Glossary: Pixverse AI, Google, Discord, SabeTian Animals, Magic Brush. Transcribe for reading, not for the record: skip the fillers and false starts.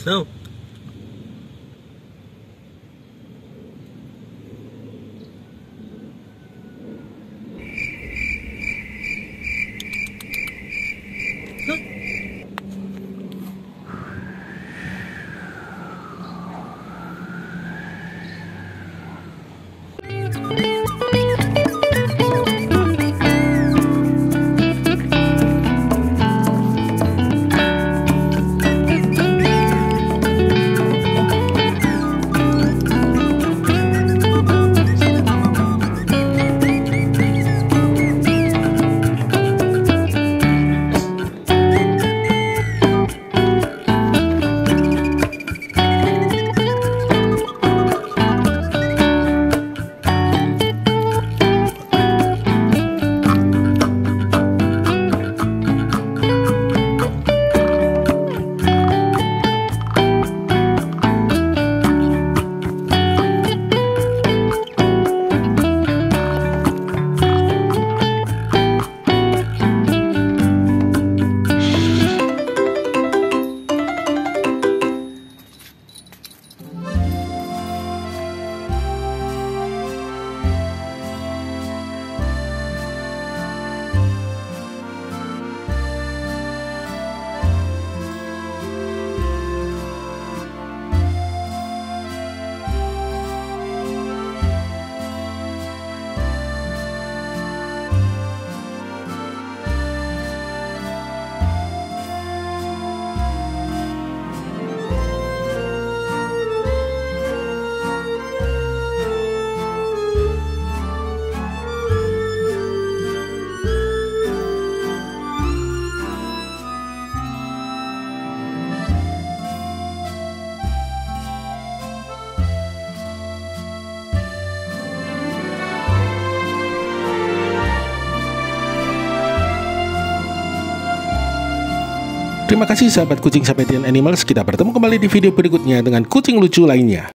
snow. Terima kasih sahabat kucing SabeTian Animals, kita bertemu kembali di video berikutnya dengan kucing lucu lainnya.